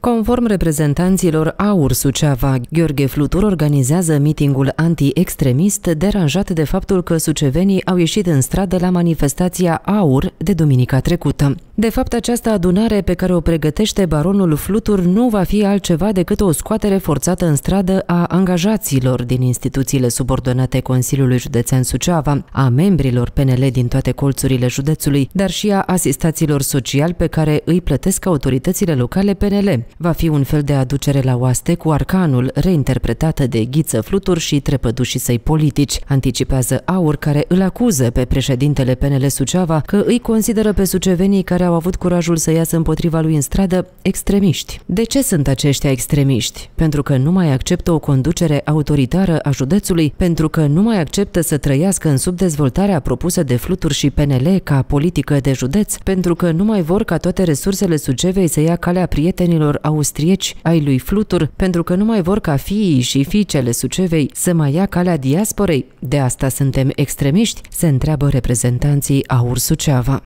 Conform reprezentanților AUR Suceava, Gheorghe Flutur organizează mitingul anti-extremist deranjat de faptul că sucevenii au ieșit în stradă la manifestația AUR de duminica trecută. De fapt, această adunare pe care o pregătește baronul Flutur nu va fi altceva decât o scoatere forțată în stradă a angajaților din instituțiile subordonate Consiliului Județean Suceava, a membrilor PNL din toate colțurile județului, dar și a asistaților sociali pe care îi plătesc autoritățile locale PNL. Va fi un fel de aducere la oaste cu arcanul, reinterpretată de Ghiță Flutur și trepădușii săi politici, anticipează AUR, care îl acuză pe președintele PNL Suceava că îi consideră pe sucevenii care au avut curajul să iasă împotriva lui în stradă extremiști. De ce sunt aceștia extremiști? Pentru că nu mai acceptă o conducere autoritară a județului, pentru că nu mai acceptă să trăiască în subdezvoltarea propusă de Flutur și PNL ca politică de județ, pentru că nu mai vor ca toate resursele Sucevei să ia calea prietenilor austrieci ai lui Flutur, pentru că nu mai vor ca fiii și fiicele Sucevei să mai ia calea diasporei. De asta suntem extremiști? Se întreabă reprezentanții AUR Suceava.